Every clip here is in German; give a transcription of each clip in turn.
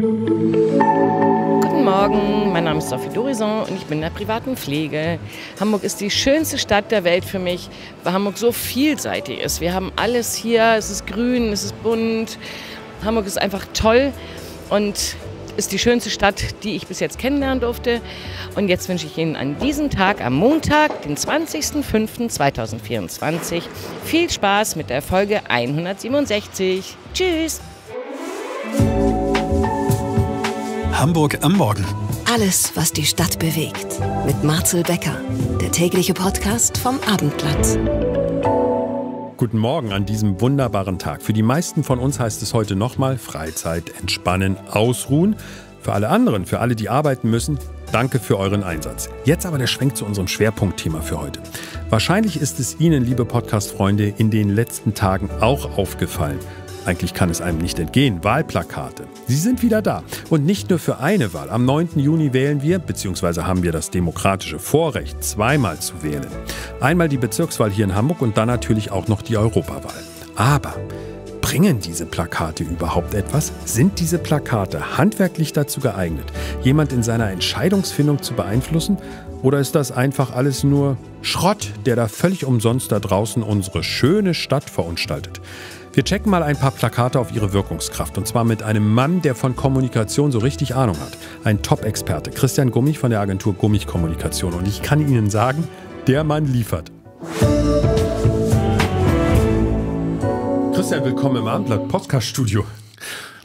Guten Morgen, mein Name ist Sophie Dorison und ich bin in der privaten Pflege. Hamburg ist die schönste Stadt der Welt für mich, weil Hamburg so vielseitig ist. Wir haben alles hier, es ist grün, es ist bunt. Hamburg ist einfach toll und ist die schönste Stadt, die ich bis jetzt kennenlernen durfte. Und jetzt wünsche ich Ihnen an diesem Tag, am Montag, den 20.05.2024, viel Spaß mit der Folge 167. Tschüss! Hamburg am Morgen. Alles, was die Stadt bewegt. Mit Marcel Becker, der tägliche Podcast vom Abendblatt. Guten Morgen an diesem wunderbaren Tag. Für die meisten von uns heißt es heute nochmal Freizeit, entspannen, ausruhen. Für alle anderen, für alle, die arbeiten müssen, danke für euren Einsatz. Jetzt aber der Schwenk zu unserem Schwerpunktthema für heute. Wahrscheinlich ist es Ihnen, liebe Podcast-Freunde, in den letzten Tagen auch aufgefallen. Eigentlich kann es einem nicht entgehen. Wahlplakate. Sie sind wieder da. Und nicht nur für eine Wahl. Am 9. Juni wählen wir, beziehungsweise haben wir das demokratische Vorrecht, zweimal zu wählen. Einmal die Bezirkswahl hier in Hamburg und dann natürlich auch noch die Europawahl. Aber bringen diese Plakate überhaupt etwas? Sind diese Plakate handwerklich dazu geeignet, jemand in seiner Entscheidungsfindung zu beeinflussen? Oder ist das einfach alles nur Schrott, der da völlig umsonst da draußen unsere schöne Stadt verunstaltet? Wir checken mal ein paar Plakate auf ihre Wirkungskraft. Und zwar mit einem Mann, der von Kommunikation so richtig Ahnung hat. Ein Top-Experte, Christian Gummig von der Agentur Gummig Kommunikation. Und ich kann Ihnen sagen, der Mann liefert. Christian, willkommen im Abendblatt-Podcast-Studio.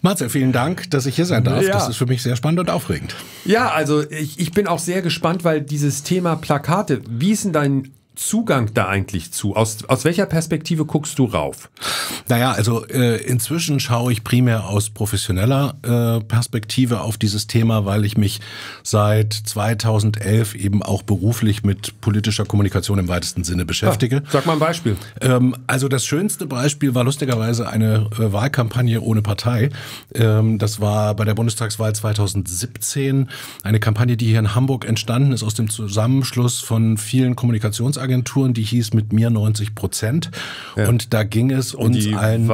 Marcel, vielen Dank, dass ich hier sein darf. Ja. Das ist für mich sehr spannend und aufregend. Ja, also ich bin auch sehr gespannt, weil dieses Thema Plakate, wie ist denn dein Zugang da eigentlich zu? Aus welcher Perspektive guckst du rauf? Naja, also inzwischen schaue ich primär aus professioneller Perspektive auf dieses Thema, weil ich mich seit 2011 eben auch beruflich mit politischer Kommunikation im weitesten Sinne beschäftige. Ja, sag mal ein Beispiel. Also das schönste Beispiel war lustigerweise eine Wahlkampagne ohne Partei. Das war bei der Bundestagswahl 2017 eine Kampagne, die hier in Hamburg entstanden ist aus dem Zusammenschluss von vielen Kommunikationsagenturen, die hieß mit mir 90%. Ja. Und da ging es uns allen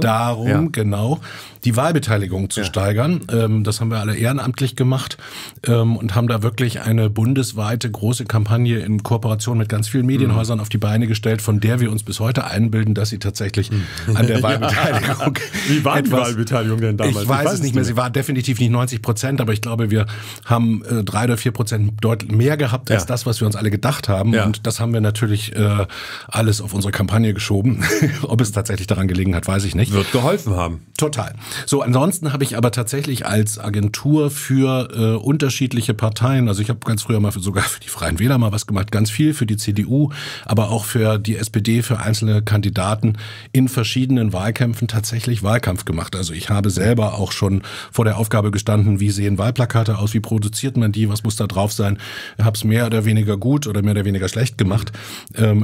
darum, ja, genau, die Wahlbeteiligung zu, ja, steigern. Das haben wir alle ehrenamtlich gemacht und haben da wirklich eine bundesweite große Kampagne in Kooperation mit ganz vielen Medienhäusern auf die Beine gestellt, von der wir uns bis heute einbilden, dass sie tatsächlich an der Wahlbeteiligung... Ja. Wie war die Wahlbeteiligung denn damals? Ich weiß es nicht mehr. Sie war definitiv nicht 90%, aber ich glaube, wir haben 3 oder 4% deutlich mehr gehabt, ja, als das, was wir uns alle gedacht haben. Ja. Und das haben wir natürlich alles auf unsere Kampagne geschoben. Ob es tatsächlich daran gelegen hat, weiß ich nicht. Wird geholfen haben. Total. So, ansonsten habe ich aber tatsächlich als Agentur für unterschiedliche Parteien, also ich habe ganz früher mal sogar für die Freien Wähler mal was gemacht, ganz viel für die CDU, aber auch für die SPD, für einzelne Kandidaten in verschiedenen Wahlkämpfen tatsächlich Wahlkampf gemacht. Also ich habe selber auch schon vor der Aufgabe gestanden, wie sehen Wahlplakate aus, wie produziert man die, was muss da drauf sein, habe es mehr oder weniger gut oder mehr oder weniger schlecht gemacht.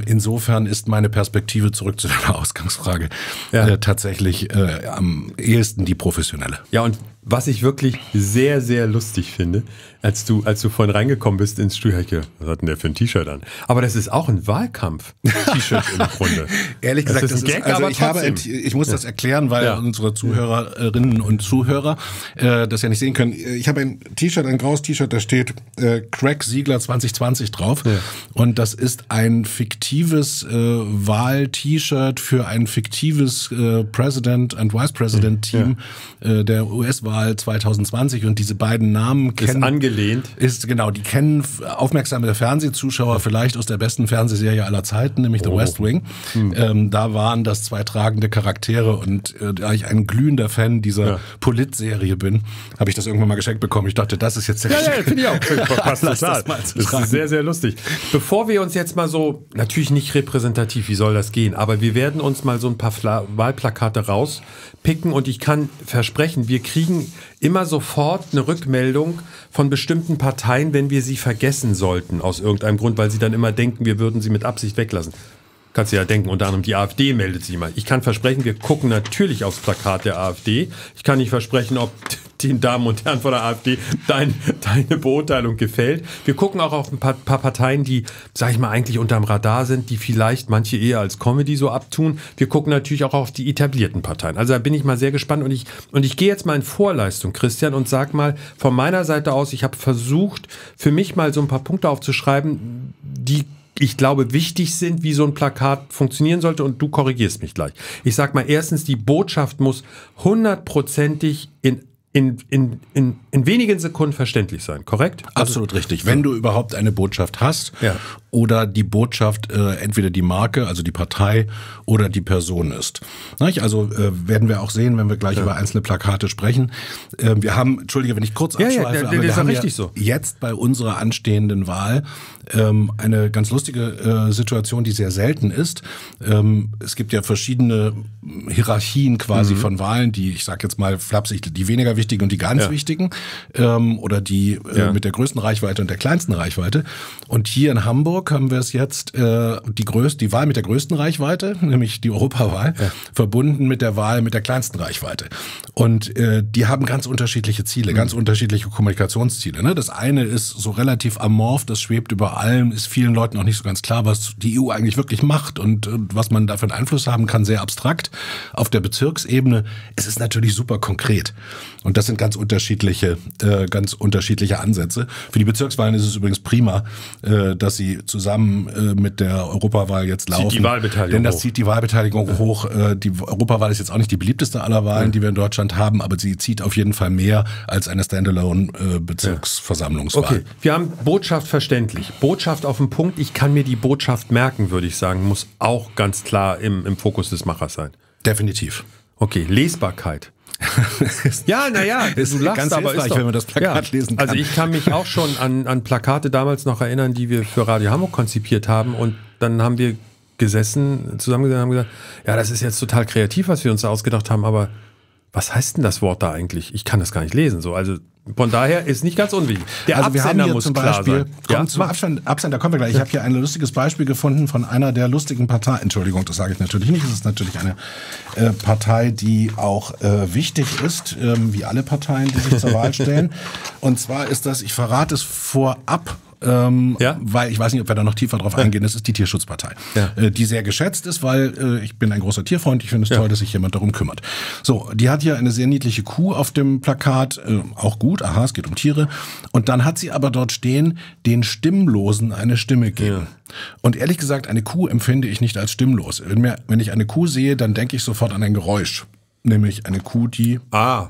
Insofern ist meine Perspektive zurück zu deiner Ausgangsfrage, ja, tatsächlich am ehesten die professionelle. Ja, und was ich wirklich sehr, sehr lustig finde, als du vorhin reingekommen bist ins Studio, ich gedacht, was hat denn der für ein T-Shirt an? Aber das ist auch ein Wahlkampf-T-Shirt im Grunde. Ehrlich gesagt, das ist ein Gag, also aber ich muss das erklären, weil, ja, unsere Zuhörerinnen und Zuhörer das ja nicht sehen können. Ich habe ein T-Shirt, ein graues T-Shirt, da steht Craig Siegler 2020 drauf. Ja. Und das ist ein fiktives Wahl-T-Shirt für ein fiktives President- and Vice-President-Team, ja, der US-Wahl 2020, und diese beiden Namen kennen, ist angelehnt. Ist, genau, die kennen aufmerksame Fernsehzuschauer vielleicht aus der besten Fernsehserie aller Zeiten, nämlich The West Wing. Hm. Da waren das zwei tragende Charaktere, und da ich ein glühender Fan dieser, ja, Polit-Serie bin, habe ich das irgendwann mal geschenkt bekommen. Ich dachte, das ist jetzt der, ja, ja, finde ich auch. Passt total. Das ist sehr, sehr lustig. Bevor wir uns jetzt mal so, natürlich nicht repräsentativ, wie soll das gehen, aber wir werden uns mal so ein paar Wahlplakate rauspicken, und ich kann versprechen, wir kriegen immer sofort eine Rückmeldung von bestimmten Parteien, wenn wir sie vergessen sollten aus irgendeinem Grund, weil sie dann immer denken, wir würden sie mit Absicht weglassen. Kannst du ja denken, unter anderem die AfD meldet sich mal. Ich kann versprechen, wir gucken natürlich aufs Plakat der AfD. Ich kann nicht versprechen, ob den Damen und Herren von der AfD dein, deine Beurteilung gefällt. Wir gucken auch auf ein paar Parteien, die, sag ich mal, eigentlich unterm Radar sind, die vielleicht manche eher als Comedy so abtun. Wir gucken natürlich auch auf die etablierten Parteien. Also da bin ich mal sehr gespannt und ich gehe jetzt mal in Vorleistung, Christian, und sag mal von meiner Seite aus, ich habe versucht, für mich mal so ein paar Punkte aufzuschreiben, die ich glaube, wichtig sind, wie so ein Plakat funktionieren sollte, und du korrigierst mich gleich. Ich sag mal, erstens, die Botschaft muss hundertprozentig in wenigen Sekunden verständlich sein, korrekt? Absolut also, richtig. Wenn du überhaupt eine Botschaft hast, ja, oder die Botschaft entweder die Marke, also die Partei oder die Person ist. Nicht? Also werden wir auch sehen, wenn wir gleich, ja, über einzelne Plakate sprechen. Wir haben, entschuldige, wenn ich kurz abschweife, aber wir haben richtig ja so jetzt bei unserer anstehenden Wahl eine ganz lustige Situation, die sehr selten ist. Es gibt ja verschiedene Hierarchien quasi von Wahlen, die, ich sag jetzt mal flapsig, die weniger wichtig und die ganz wichtigen oder die mit der größten Reichweite und der kleinsten Reichweite. Und hier in Hamburg haben wir es jetzt die Wahl mit der größten Reichweite, nämlich die Europawahl, verbunden mit der Wahl mit der kleinsten Reichweite. Und die haben ganz unterschiedliche Ziele, ganz unterschiedliche Kommunikationsziele. Ne? Das eine ist so relativ amorph, das schwebt über allem, ist vielen Leuten auch nicht so ganz klar, was die EU eigentlich wirklich macht und was man da für einen Einfluss haben kann, sehr abstrakt. Auf der Bezirksebene ist es natürlich super konkret. Und das sind ganz unterschiedliche Ansätze. Für die Bezirkswahlen ist es übrigens prima, dass sie zusammen mit der Europawahl jetzt laufen. Zieht die Wahlbeteiligung hoch. Denn das zieht die Wahlbeteiligung hoch. Die Europawahl ist jetzt auch nicht die beliebteste aller Wahlen, die wir in Deutschland haben, aber sie zieht auf jeden Fall mehr als eine Standalone-Bezirksversammlungswahl. Okay, wir haben Botschaft verständlich. Botschaft auf den Punkt, ich kann mir die Botschaft merken, würde ich sagen, muss auch ganz klar im Fokus des Machers sein. Definitiv. Okay, Lesbarkeit. Ja, naja, du lachst, ganz aber ist doch, wenn man das Plakat lesen kann. Also ich kann mich auch schon an Plakate damals noch erinnern, die wir für Radio Hamburg konzipiert haben, und dann haben wir zusammengesessen und haben gesagt, ja, das ist jetzt total kreativ, was wir uns da ausgedacht haben, aber was heißt denn das Wort da eigentlich? Ich kann das gar nicht lesen, so, also von daher ist nicht ganz unwichtig. Der also Absender muss klar sein. Ja? Zum Absender kommen wir gleich. Ich habe hier ein lustiges Beispiel gefunden von einer der lustigen Parteien. Entschuldigung, das sage ich natürlich nicht. Es ist natürlich eine Partei, die auch wichtig ist, wie alle Parteien, die sich zur Wahl stellen. Und zwar ist das, ich verrate es vorab, weil ich weiß nicht, ob wir da noch tiefer drauf eingehen, das ist die Tierschutzpartei, die sehr geschätzt ist, weil ich bin ein großer Tierfreund, ich finde es toll, dass sich jemand darum kümmert. So, die hat hier eine sehr niedliche Kuh auf dem Plakat, auch gut, aha, es geht um Tiere, und dann hat sie aber dort stehen, den Stimmlosen eine Stimme geben. Ja. Und ehrlich gesagt, eine Kuh empfinde ich nicht als stimmlos. Wenn ich eine Kuh sehe, dann denke ich sofort an ein Geräusch. Nämlich eine Kuh, die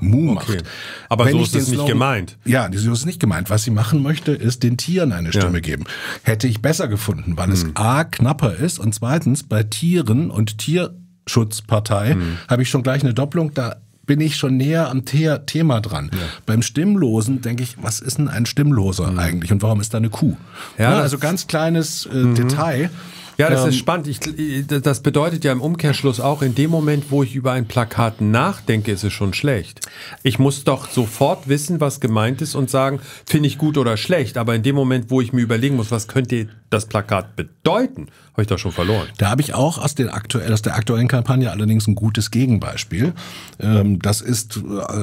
Mu macht. Aber so ist es nicht gemeint. Ja, so ist es nicht gemeint. Was sie machen möchte, ist den Tieren eine Stimme geben. Hätte ich besser gefunden, weil es a. knapper ist und zweitens bei Tieren und Tierschutzpartei habe ich schon gleich eine Doppelung, da bin ich schon näher am Thema dran. Ja. Beim Stimmlosen denke ich, was ist denn ein Stimmloser eigentlich und warum ist da eine Kuh? Ja, na, also ganz kleines Detail. Ja, das ist spannend. Das bedeutet ja im Umkehrschluss auch, in dem Moment, wo ich über ein Plakat nachdenke, ist es schon schlecht. Ich muss doch sofort wissen, was gemeint ist und sagen, finde ich gut oder schlecht. Aber in dem Moment, wo ich mir überlegen muss, was könnte das Plakat bedeuten, habe ich da schon verloren. Da habe ich auch aus der aktuellen Kampagne allerdings ein gutes Gegenbeispiel. Das ist,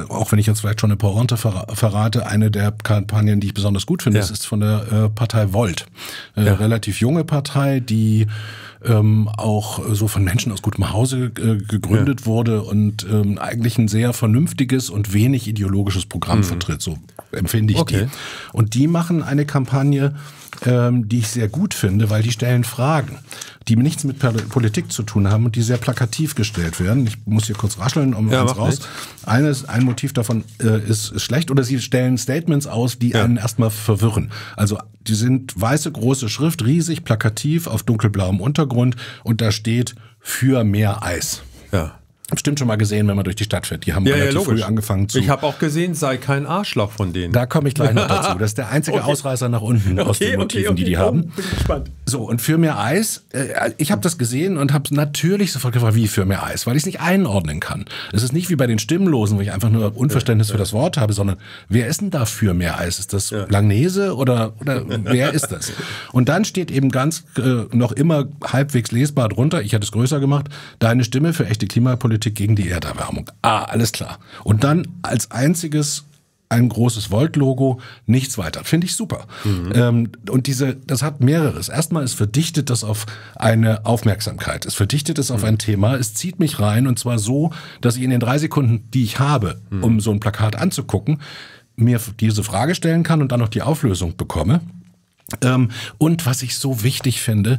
auch wenn ich jetzt vielleicht schon eine Pointe verrate, eine der Kampagnen, die ich besonders gut finde. Das ist von der Partei Volt. Eine relativ junge Partei, die auch so von Menschen aus gutem Hause gegründet wurde und eigentlich ein sehr vernünftiges und wenig ideologisches Programm vertritt, so empfinde ich die. Und die machen eine Kampagne, die ich sehr gut finde, weil die stellen Fragen, die nichts mit Politik zu tun haben und die sehr plakativ gestellt werden. Ich muss hier kurz rascheln, um eins raus. Ein Motiv davon ist schlecht, oder sie stellen Statements aus, die einen erstmal verwirren. Also die sind weiße, große Schrift, riesig, plakativ, auf dunkelblauem Untergrund, und da steht für mehr Eis. Ja. Bestimmt schon mal gesehen, wenn man durch die Stadt fährt. Die haben relativ früh angefangen zu... Ich habe auch gesehen, sei kein Arschloch von denen. Da komme ich gleich noch dazu. Das ist der einzige Ausreißer nach unten aus den Motiven, die die haben. Bin gespannt. So, und für mehr Eis, ich habe das gesehen und habe natürlich sofort gefragt, wie für mehr Eis? Weil ich es nicht einordnen kann. Es ist nicht wie bei den Stimmlosen, wo ich einfach nur Unverständnis für das Wort habe, sondern wer ist denn da für mehr Eis? Ist das Langnese oder wer ist das? Und dann steht eben ganz noch immer halbwegs lesbar drunter, ich hätte es größer gemacht, deine Stimme für echte Klimapolitik gegen die Erderwärmung. Ah, alles klar. Und dann als einziges ein großes Volt-Logo, nichts weiter. Finde ich super. Mhm. Und das hat mehreres. Erstmal, es verdichtet das auf eine Aufmerksamkeit. Es verdichtet es auf ein Thema. Es zieht mich rein, und zwar so, dass ich in den 3 Sekunden, die ich habe, um so ein Plakat anzugucken, mir diese Frage stellen kann und dann noch die Auflösung bekomme. Und was ich so wichtig finde,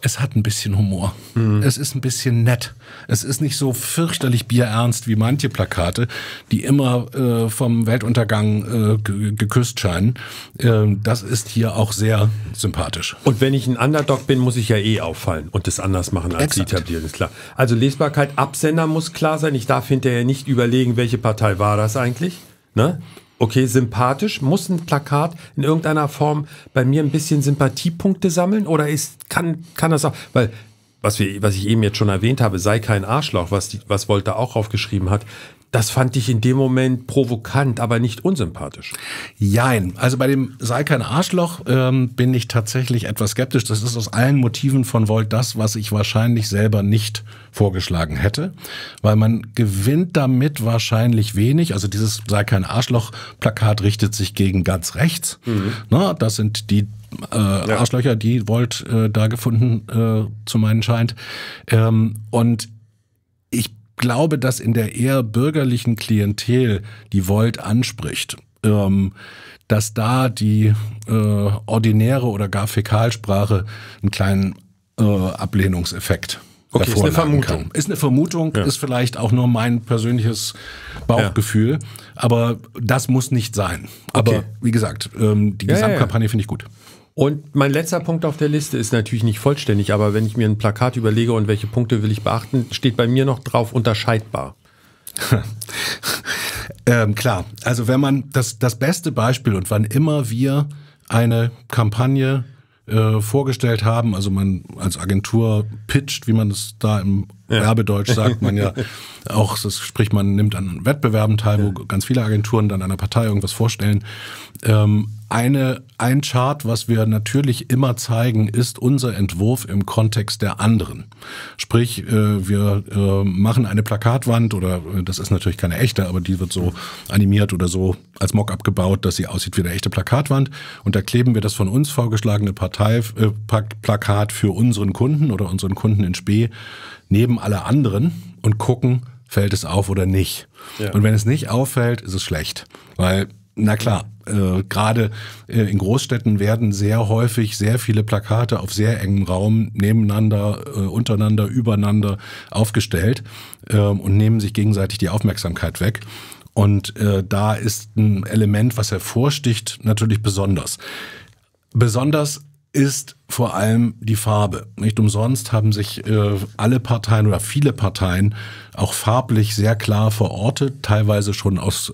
es hat ein bisschen Humor. Mhm. Es ist ein bisschen nett. Es ist nicht so fürchterlich bierernst wie manche Plakate, die immer vom Weltuntergang geküsst scheinen. Das ist hier auch sehr sympathisch. Und wenn ich ein Underdog bin, muss ich ja eh auffallen und das anders machen als die etabliert, ist klar. Also Lesbarkeit, Absender muss klar sein. Ich darf hinterher nicht überlegen, welche Partei war das eigentlich, ne? Okay, sympathisch. Muss ein Plakat in irgendeiner Form bei mir ein bisschen Sympathiepunkte sammeln? Oder kann das auch? Weil, was ich eben jetzt schon erwähnt habe, sei kein Arschloch, was Volt da auch draufgeschrieben hat, das fand ich in dem Moment provokant, aber nicht unsympathisch. Jein. Also bei dem sei kein Arschloch bin ich tatsächlich etwas skeptisch. Das ist aus allen Motiven von Volt das, was ich wahrscheinlich selber nicht vorgeschlagen hätte, weil man gewinnt damit wahrscheinlich wenig. Also dieses sei kein Arschloch-Plakat richtet sich gegen ganz rechts. Mhm. Na, das sind die Arschlöcher, die Volt da gefunden zu meinen scheint. Und ich glaube, dass in der eher bürgerlichen Klientel, die Volt anspricht, dass da die ordinäre oder gar Fäkalsprache einen kleinen Ablehnungseffekt ist eine Vermutung. Ist eine Vermutung, ist vielleicht auch nur mein persönliches Bauchgefühl. Ja. Aber das muss nicht sein. Aber wie gesagt, die Gesamtkampagne finde ich gut. Und mein letzter Punkt auf der Liste ist natürlich nicht vollständig, aber wenn ich mir ein Plakat überlege und welche Punkte will ich beachten, steht bei mir noch drauf unterscheidbar. Klar, also wenn man das beste Beispiel, und wann immer wir eine Kampagne vorgestellt haben, also man als Agentur pitcht, wie man das da im Werbedeutsch sagt, man ja auch, das spricht, man nimmt an Wettbewerben teil, wo ganz viele Agenturen dann einer Partei irgendwas vorstellen. Ein Chart, was wir natürlich immer zeigen, ist unser Entwurf im Kontext der anderen. Sprich, wir machen eine Plakatwand, oder das ist natürlich keine echte, aber die wird so animiert oder so als Mockup gebaut, dass sie aussieht wie eine echte Plakatwand. Und da kleben wir das von uns vorgeschlagene Plakat für unseren Kunden oder unseren Kunden in Spee neben alle anderen und gucken, fällt es auf oder nicht. Ja. Und wenn es nicht auffällt, ist es schlecht, weil, na klar, gerade in Großstädten werden sehr häufig sehr viele Plakate auf sehr engem Raum nebeneinander, untereinander, übereinander aufgestellt und nehmen sich gegenseitig die Aufmerksamkeit weg. Und da ist ein Element, was hervorsticht, natürlich besonders. Besonders ist vor allem die Farbe. Nicht umsonst haben sich alle Parteien oder viele Parteien auch farblich sehr klar verortet, teilweise schon aus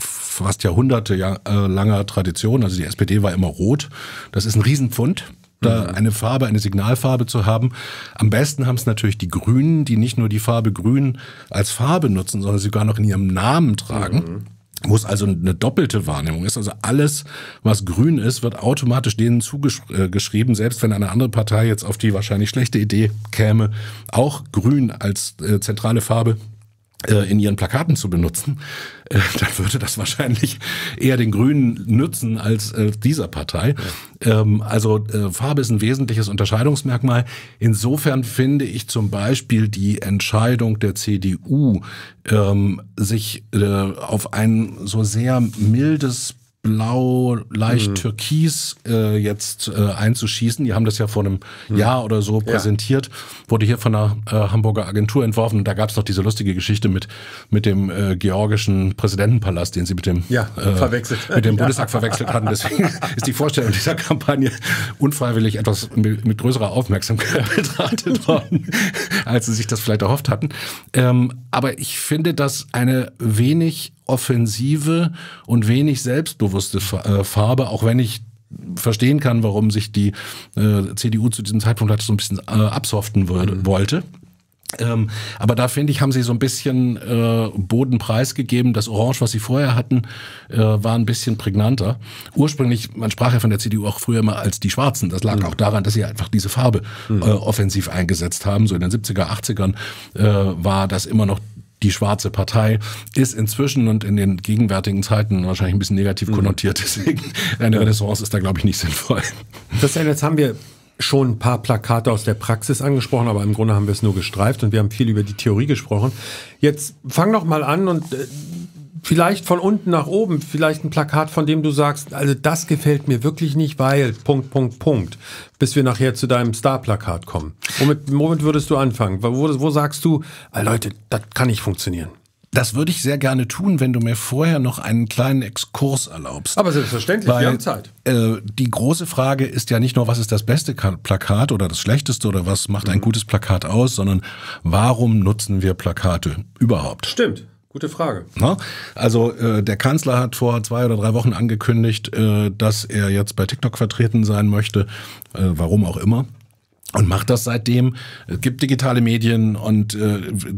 fast jahrhundertelanger Tradition. Also die SPD war immer rot. Das ist ein Riesenpfund, da eine Farbe, eine Signalfarbe zu haben. Am besten haben es natürlich die Grünen, die nicht nur die Farbe Grün als Farbe nutzen, sondern sogar noch in ihrem Namen tragen. Mhm. Wo es also eine doppelte Wahrnehmung ist. Also alles, was grün ist, wird automatisch denen zugeschrieben, selbst wenn eine andere Partei jetzt auf die wahrscheinlich schlechte Idee käme, auch grün als zentrale Farbe in ihren Plakaten zu benutzen, dann würde das wahrscheinlich eher den Grünen nützen als dieser Partei. Ja. Farbe ist ein wesentliches Unterscheidungsmerkmal. Insofern finde ich zum Beispiel die Entscheidung der CDU, sich auf ein so sehr mildes Blau, leicht türkis jetzt einzuschießen. Die haben das ja vor einem Jahr oder so präsentiert. Wurde hier von einer Hamburger Agentur entworfen. Und da gab es noch diese lustige Geschichte mit dem georgischen Präsidentenpalast, den sie mit dem, mit dem Bundestag verwechselt hatten. Deswegen ist die Vorstellung dieser Kampagne unfreiwillig etwas mit größerer Aufmerksamkeit betrachtet worden, als sie sich das vielleicht erhofft hatten. Aber ich finde, dass eine wenig offensive und wenig selbstbewusste Farbe, auch wenn ich verstehen kann, warum sich die CDU zu diesem Zeitpunkt halt so ein bisschen absoften wollte. Aber da, finde ich, haben sie so ein bisschen Boden preisgegeben. Das Orange, was sie vorher hatten, war ein bisschen prägnanter. Ursprünglich, man sprach ja von der CDU auch früher immer als die Schwarzen. Das lag auch daran, dass sie einfach diese Farbe offensiv eingesetzt haben. So in den 70er, 80ern war das immer noch die schwarze Partei ist inzwischen und in den gegenwärtigen Zeiten wahrscheinlich ein bisschen negativ konnotiert. Deswegen eine Renaissance ist da, glaube ich, nicht sinnvoll. Christian, jetzt haben wir schon ein paar Plakate aus der Praxis angesprochen, aber im Grunde haben wir es nur gestreift und wir haben viel über die Theorie gesprochen. Jetzt fang doch mal an und vielleicht von unten nach oben, vielleicht ein Plakat, von dem du sagst, also das gefällt mir wirklich nicht, weil Punkt, Punkt, Punkt, bis wir nachher zu deinem Star-Plakat kommen. Womit würdest du anfangen? Wo sagst du, Leute, das kann nicht funktionieren? Das würde ich sehr gerne tun, wenn du mir vorher noch einen kleinen Exkurs erlaubst. Aber selbstverständlich, wir haben Zeit. Die große Frage ist ja nicht nur, was ist das beste Plakat oder das schlechteste oder was macht ein gutes Plakat aus, sondern warum nutzen wir Plakate überhaupt? Stimmt. Gute Frage. Na, also der Kanzler hat vor 2 oder 3 Wochen angekündigt, dass er jetzt bei TikTok vertreten sein möchte, warum auch immer. Und macht das seitdem. Es gibt digitale Medien und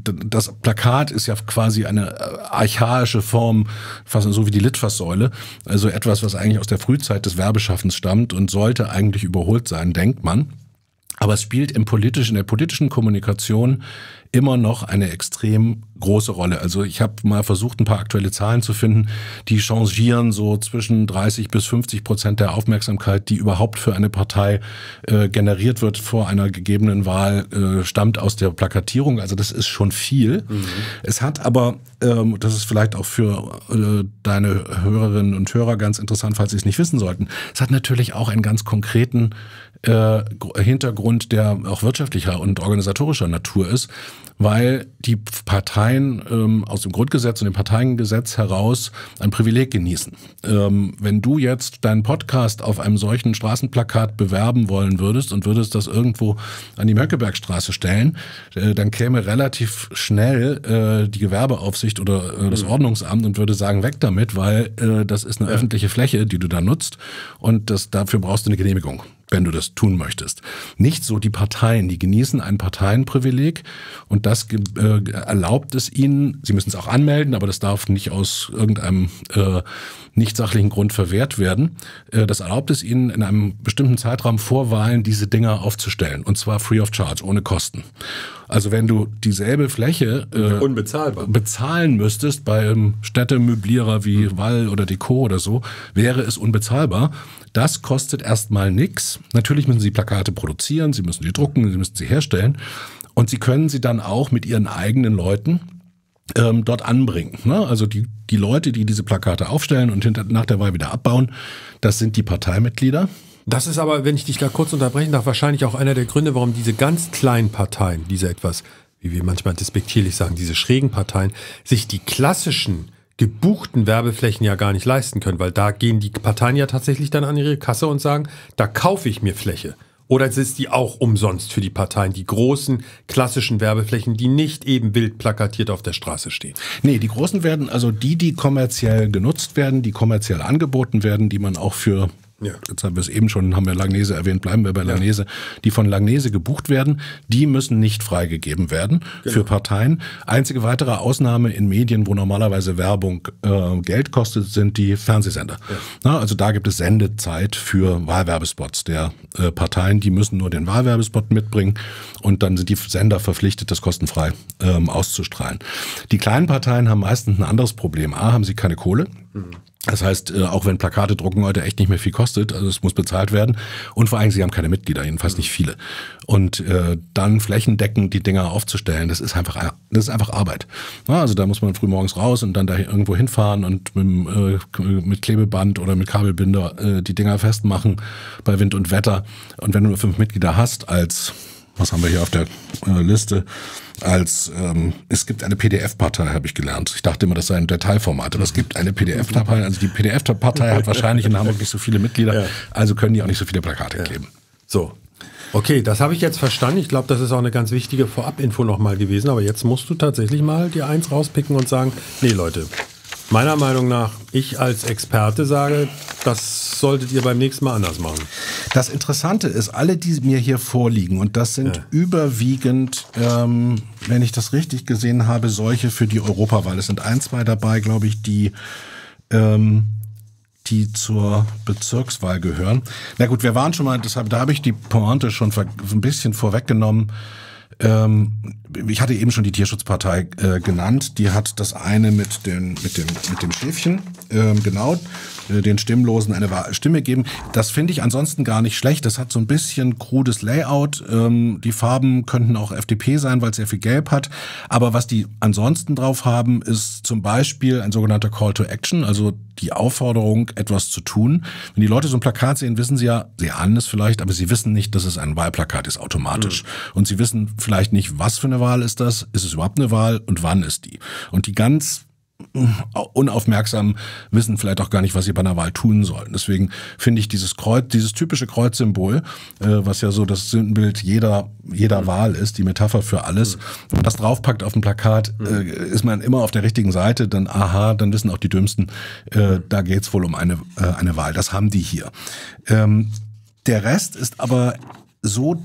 das Plakat ist ja quasi eine archaische Form, fast so wie die Litfaßsäule. Also etwas, was eigentlich aus der Frühzeit des Werbeschaffens stammt und sollte eigentlich überholt sein, denkt man. Aber es spielt im politischen, in der politischen Kommunikation immer noch eine extrem große Rolle. Also ich habe mal versucht, ein paar aktuelle Zahlen zu finden, die changieren so zwischen 30 bis 50% der Aufmerksamkeit, die überhaupt für eine Partei generiert wird vor einer gegebenen Wahl, stammt aus der Plakatierung. Also das ist schon viel. Mhm. Es hat aber, das ist vielleicht auch für deine Hörerinnen und Hörer ganz interessant, falls sie es nicht wissen sollten, es hat natürlich auch einen ganz konkreten Hintergrund, der auch wirtschaftlicher und organisatorischer Natur ist, weil die Parteien aus dem Grundgesetz und dem Parteiengesetz heraus ein Privileg genießen. Wenn du jetzt deinen Podcast auf einem solchen Straßenplakat bewerben wollen würdest und würdest das irgendwo an die Möckebergstraße stellen, dann käme relativ schnell die Gewerbeaufsicht oder das Ordnungsamt und würde sagen, weg damit, weil das ist eine öffentliche Fläche, die du da nutzt und dafür brauchst du eine Genehmigung, wenn du das tun möchtest. Nicht so die Parteien, die genießen ein Parteienprivileg und das erlaubt es ihnen, sie müssen es auch anmelden, aber das darf nicht aus irgendeinem nicht sachlichen Grund verwehrt werden, das erlaubt es ihnen in einem bestimmten Zeitraum vor Wahlen diese Dinger aufzustellen und zwar free of charge, ohne Kosten. Also wenn du dieselbe Fläche unbezahlbar bezahlen müsstest bei einem Städtemöblierer wie Wall oder Deko oder so, wäre es unbezahlbar. Das kostet erstmal nichts. Natürlich müssen sie Plakate produzieren, sie müssen sie drucken, sie müssen sie herstellen und sie können sie dann auch mit ihren eigenen Leuten dort anbringen. Ne? Also die Leute, die diese Plakate aufstellen und nach der Wahl wieder abbauen, das sind die Parteimitglieder. Das ist aber, wenn ich dich da kurz unterbrechen darf, wahrscheinlich auch einer der Gründe, warum diese ganz kleinen Parteien, diese etwas, wie wir manchmal despektierlich sagen, diese schrägen Parteien, sich die klassischen gebuchten Werbeflächen ja gar nicht leisten können, weil da gehen die Parteien ja tatsächlich dann an ihre Kasse und sagen, da kaufe ich mir Fläche. Oder es ist die auch umsonst für die Parteien, die großen klassischen Werbeflächen, die nicht eben wild plakatiert auf der Straße stehen? Nee, die großen werden, also die kommerziell genutzt werden, die kommerziell angeboten werden, die man auch für... Ja. Jetzt haben wir es eben schon, haben wir Langnese erwähnt, bleiben wir bei Langnese, die von Langnese gebucht werden, die müssen nicht freigegeben werden für Parteien. Einzige weitere Ausnahme in Medien, wo normalerweise Werbung Geld kostet, sind die Fernsehsender. Ja. Na, also da gibt es Sendezeit für Wahlwerbespots der Parteien, die müssen nur den Wahlwerbespot mitbringen und dann sind die Sender verpflichtet, das kostenfrei auszustrahlen. Die kleinen Parteien haben meistens ein anderes Problem. A, haben sie keine Kohle. Das heißt, auch wenn Plakate drucken heute echt nicht mehr viel kostet, also es muss bezahlt werden. Und vor allem, sie haben keine Mitglieder, jedenfalls nicht viele. Und dann flächendeckend die Dinger aufzustellen, das ist einfach Arbeit. Na, also da muss man frühmorgens raus und dann da irgendwo hinfahren und mit Klebeband oder mit Kabelbinder die Dinger festmachen bei Wind und Wetter. Und wenn du nur 5 Mitglieder hast als... Was haben wir hier auf der Liste? Es gibt eine PDF-Partei, habe ich gelernt. Ich dachte immer, das sei ein Dateiformat. Aber es gibt eine PDF-Partei. Also die PDF-Partei hat wahrscheinlich in Hamburg nicht so viele Mitglieder. Ja. Also können die auch nicht so viele Plakate kleben. So. Okay, das habe ich jetzt verstanden. Ich glaube, das ist auch eine ganz wichtige Vorabinfo nochmal gewesen. Aber jetzt musst du tatsächlich mal dir eins rauspicken und sagen, nee, Leute, meiner Meinung nach, ich als Experte sage, das solltet ihr beim nächsten Mal anders machen. Das Interessante ist, alle, die mir hier vorliegen, und das sind überwiegend, wenn ich das richtig gesehen habe, solche für die Europawahl. Es sind 1, 2 dabei, glaube ich, die zur Bezirkswahl gehören. Na gut, wir waren schon mal, da habe ich die Pointe schon ein bisschen vorweggenommen. Ich hatte eben schon die Tierschutzpartei genannt. Die hat das eine mit dem Schäfchen, den Stimmlosen eine Stimme gegeben. Das finde ich ansonsten gar nicht schlecht. Das hat so ein bisschen krudes Layout. Die Farben könnten auch FDP sein, weil es sehr viel Gelb hat. Aber was die ansonsten drauf haben, ist zum Beispiel ein sogenannter Call to Action, also die Aufforderung, etwas zu tun. Wenn die Leute so ein Plakat sehen, wissen sie ja, sie ahnen es vielleicht, aber sie wissen nicht, dass es ein Wahlplakat ist, automatisch. Mhm. Und sie wissen vielleicht nicht, was für eine Wahl ist das, ist es überhaupt eine Wahl und wann ist die? Und die ganz unaufmerksam wissen vielleicht auch gar nicht, was sie bei einer Wahl tun sollen. Deswegen finde ich dieses Kreuz, dieses typische Kreuzsymbol, was ja so das Sündenbild jeder Wahl ist, die Metapher für alles, wenn man das draufpackt auf dem Plakat, ist man immer auf der richtigen Seite, dann aha, dann wissen auch die Dümmsten, da geht's wohl um eine Wahl. Das haben die hier. Der Rest ist aber so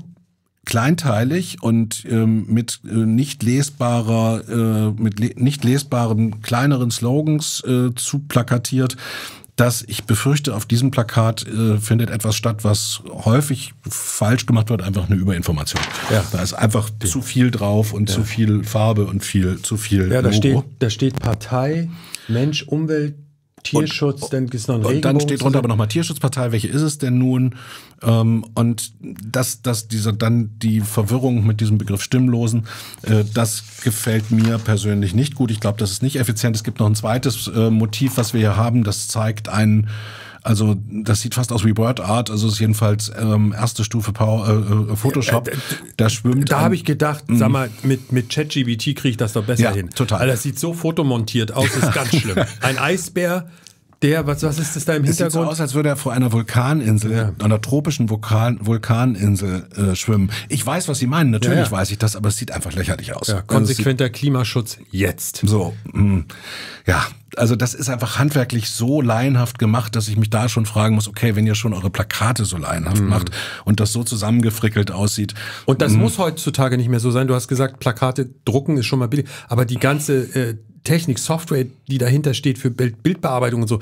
kleinteilig und mit nicht lesbaren kleineren Slogans zu plakatiert, dass ich befürchte, auf diesem Plakat findet etwas statt, was häufig falsch gemacht wird, einfach eine Überinformation. Ja. Da ist einfach zu viel drauf und zu viel Farbe und zu viel Logo. Da steht Partei, Mensch, Umwelt, Tierschutz, dann ist noch ein Regenbogen. Und dann steht drunter aber nochmal Tierschutzpartei, welche ist es denn nun? Und dann die Verwirrung mit diesem Begriff Stimmlosen, das gefällt mir persönlich nicht gut. Ich glaube, das ist nicht effizient. Es gibt noch ein zweites Motiv, was wir hier haben. Das zeigt einen, also das sieht fast aus wie Word Art, also ist jedenfalls erste Stufe Photoshop. Da schwimmt. Da habe ich gedacht, sag mal, mit ChatGPT kriege ich das doch besser hin. Total. Weil das sieht so fotomontiert aus, ist ganz schlimm. Ein Eisbär, was ist das da im Hintergrund? Es sieht so aus, als würde er vor einer Vulkaninsel, einer tropischen Vulkaninsel schwimmen. Ich weiß, was Sie meinen, natürlich weiß ich das, aber es sieht einfach lächerlich aus. Ja, konsequenter Klimaschutz jetzt. So, also das ist einfach handwerklich so laienhaft gemacht, dass ich mich da schon fragen muss, okay, wenn ihr schon eure Plakate so laienhaft macht und das so zusammengefrickelt aussieht. Und das muss heutzutage nicht mehr so sein. Du hast gesagt, Plakate drucken ist schon mal billig, aber die ganze Technik, Software, die dahinter steht für Bildbearbeitung und so.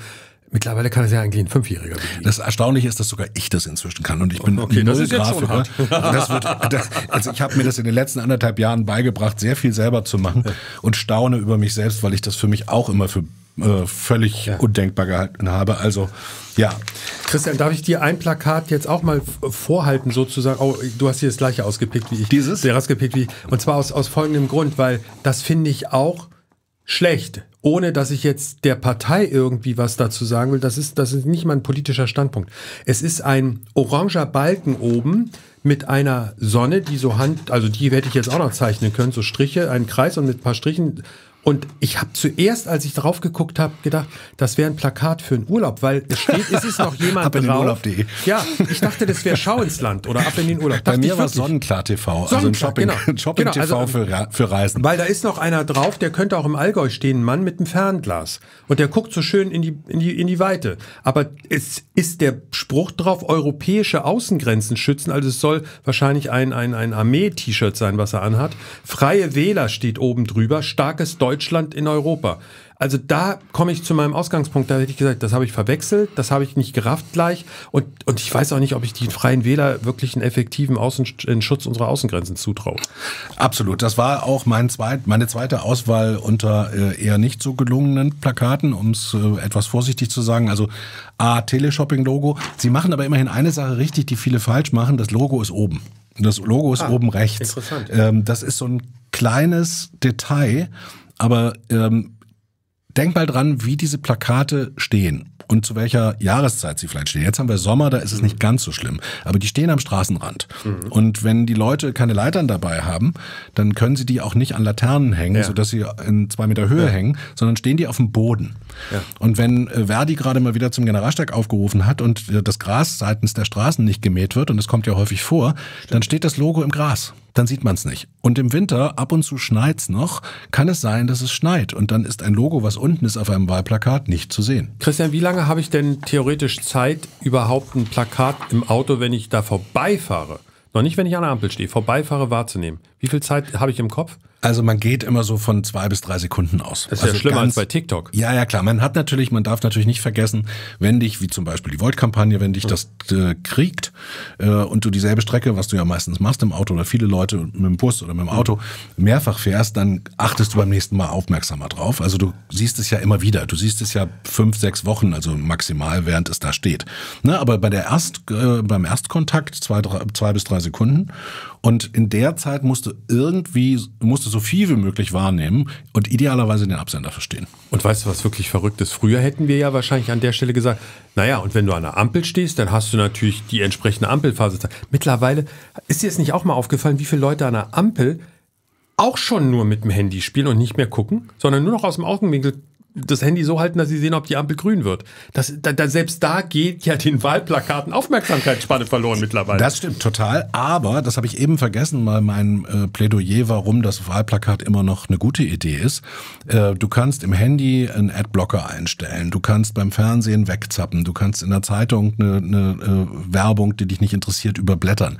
Mittlerweile kann das ja eigentlich ein Fünfjähriger. Das Erstaunliche ist, dass sogar ich das inzwischen kann und ich bin null Grafiker. Also ich habe mir das in den letzten 1,5 Jahren beigebracht, sehr viel selber zu machen und staune über mich selbst, weil ich das für mich auch immer für völlig undenkbar gehalten habe. Also Christian, darf ich dir ein Plakat jetzt auch mal vorhalten sozusagen? Oh, du hast hier das gleiche ausgepickt wie ich. Dieses? Der rausgepickt wie ich. Und zwar aus folgendem Grund, weil das finde ich auch schlecht, ohne dass ich jetzt der Partei irgendwie was dazu sagen will. Das ist nicht mein politischer Standpunkt. Es ist ein oranger Balken oben mit einer Sonne, die so also die hätte ich jetzt auch noch zeichnen können, so Striche, einen Kreis und mit ein paar Strichen. Und ich habe zuerst, als ich drauf geguckt habe, gedacht, das wäre ein Plakat für einen Urlaub, weil es steht, ist es noch jemand ab in den Urlaub. Ja, ich dachte, das wäre Schau ins Land oder ab in den Urlaub. Bei mir war es Sonnenklar TV, also ein Shopping TV also, für Reisen. Weil da ist noch einer drauf, der könnte auch im Allgäu stehen, ein Mann mit einem Fernglas. Und der guckt so schön in die Weite. Aber es ist der Spruch drauf, europäische Außengrenzen schützen, also es soll wahrscheinlich ein Armee-T-Shirt sein, was er anhat. Freie Wähler steht oben drüber, starkes Deutschland in Europa. Also da komme ich zu meinem Ausgangspunkt, da hätte ich gesagt, das habe ich verwechselt, das habe ich nicht gerafft gleich und ich weiß auch nicht, ob ich die Freien Wähler wirklich einen effektiven Schutz unserer Außengrenzen zutraue. Absolut, das war auch meine zweite Auswahl unter eher nicht so gelungenen Plakaten, um es etwas vorsichtig zu sagen, also A, Teleshopping-Logo. Sie machen aber immerhin eine Sache richtig, die viele falsch machen, das Logo ist oben. Das Logo ist oben rechts. Interessant. Das ist so ein kleines Detail, aber denk mal dran, wie diese Plakate stehen und zu welcher Jahreszeit sie vielleicht stehen. Jetzt haben wir Sommer, da ist es nicht ganz so schlimm. Aber die stehen am Straßenrand. Und wenn die Leute keine Leitern dabei haben, dann können sie die auch nicht an Laternen hängen, sodass sie in 2 Meter Höhe hängen, sondern stehen die auf dem Boden. Und wenn Verdi gerade mal wieder zum Generalstreik aufgerufen hat und das Gras seitens der Straßen nicht gemäht wird, und das kommt ja häufig vor, dann steht das Logo im Gras. Dann sieht man es nicht. Und im Winter, ab und zu schneit's noch, kann es sein, dass es schneit. Und dann ist ein Logo, was unten ist auf einem Wahlplakat, nicht zu sehen. Christian, wie lange habe ich denn theoretisch Zeit, überhaupt ein Plakat im Auto, wenn ich da vorbeifahre? Noch nicht, wenn ich an der Ampel stehe, vorbeifahre wahrzunehmen. Wie viel Zeit habe ich im Kopf? Also man geht immer so von 2 bis 3 Sekunden aus. Das ist also ja schlimmer als bei TikTok. Ja, ja klar. Man darf natürlich nicht vergessen, wenn dich, wie zum Beispiel die Volt-Kampagne, wenn dich das kriegt und du dieselbe Strecke, was du ja meistens machst im Auto oder viele Leute mit dem Bus oder mit dem Auto, mehrfach fährst, dann achtest du beim nächsten Mal aufmerksamer drauf. Also du siehst es ja immer wieder. Du siehst es ja 5, 6 Wochen, also maximal, während es da steht. Ne, aber bei der beim Erstkontakt 2 bis 3 Sekunden. Und in der Zeit musst du so viel wie möglich wahrnehmen und idealerweise den Absender verstehen. Und weißt du, was wirklich verrückt ist? Früher hätten wir ja wahrscheinlich an der Stelle gesagt, naja, und wenn du an der Ampel stehst, dann hast du natürlich die entsprechende Ampelphase. Mittlerweile, ist dir jetzt nicht auch mal aufgefallen, wie viele Leute an der Ampel auch schon nur mit dem Handy spielen und nicht mehr gucken, sondern nur noch aus dem Augenwinkel das Handy so halten, dass sie sehen, ob die Ampel grün wird. Selbst da geht ja den Wahlplakaten Aufmerksamkeitsspanne verloren mittlerweile. Das stimmt total, aber das habe ich eben vergessen, mal mein Plädoyer, warum das Wahlplakat immer noch eine gute Idee ist. Du kannst im Handy einen Adblocker einstellen, du kannst beim Fernsehen wegzappen, du kannst in der Zeitung eine Werbung, die dich nicht interessiert, überblättern.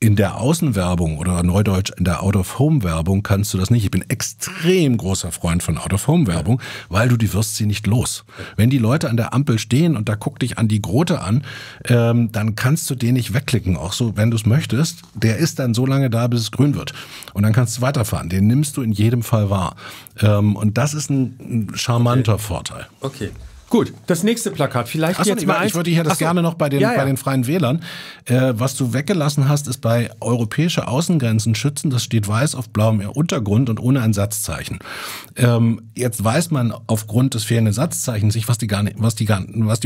In der Außenwerbung oder neudeutsch in der Out-of-Home-Werbung kannst du das nicht. Ich bin extrem großer Freund von Out-of-Home-Werbung, weil du wirst sie nicht los. Wenn die Leute an der Ampel stehen und da guckt dich an die Grote an, dann kannst du den nicht wegklicken, auch so, wenn du es möchtest. Der ist dann so lange da, bis es grün wird. Und dann kannst du weiterfahren. Den nimmst du in jedem Fall wahr. Und das ist ein charmanter Vorteil. Okay. Gut, das nächste Plakat. Vielleicht achso, jetzt mal. Ich würde hier das gerne noch bei den, bei den Freien Wählern. Was du weggelassen hast, ist bei europäische Außengrenzen schützen. Das steht weiß auf blauem Untergrund und ohne ein Satzzeichen. Jetzt weiß man aufgrund des fehlenden Satzzeichens nicht, was die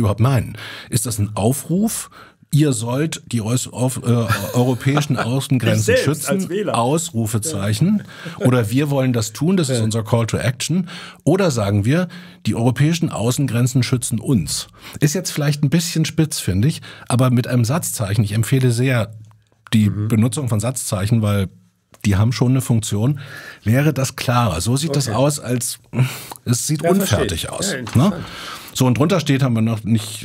überhaupt meinen. Ist das ein Aufruf? Ihr sollt die europäischen Außengrenzen schützen, Ausrufezeichen. Oder wir wollen das tun, das ist unser Call to Action. Oder sagen wir, die europäischen Außengrenzen schützen uns. Ist jetzt vielleicht ein bisschen spitz, finde ich, aber mit einem Satzzeichen. Ich empfehle sehr die Benutzung von Satzzeichen, weil die haben schon eine Funktion. Wäre das klarer. So sieht das aus, als es sieht unfertig aus. Ja, ne? So, und drunter steht, haben wir